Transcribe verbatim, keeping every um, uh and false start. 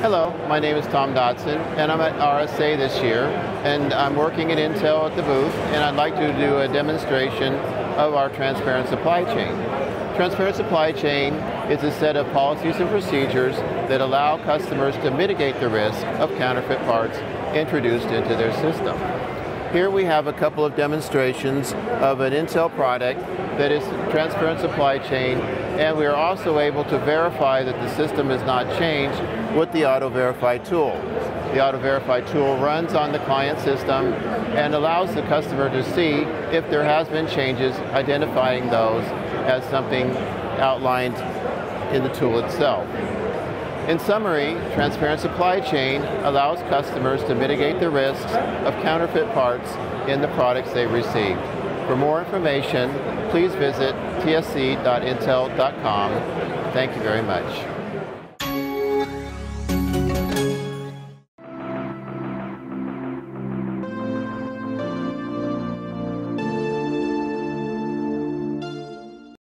Hello, my name is Tom Dotson, and I'm at R S A this year, and I'm working at Intel at the booth, and I'd like to do a demonstration of our Transparent Supply Chain. Transparent Supply Chain is a set of policies and procedures that allow customers to mitigate the risk of counterfeit parts introduced into their system. Here we have a couple of demonstrations of an Intel product that is transparent supply chain, and we are also able to verify that the system is not changed with the Auto-Verify tool. The Auto-Verify tool runs on the client system and allows the customer to see if there has been changes, identifying those as something outlined in the tool itself. In summary, Transparent Supply Chain allows customers to mitigate the risks of counterfeit parts in the products they receive. For more information, please visit t s c dot intel dot com. Thank you very much.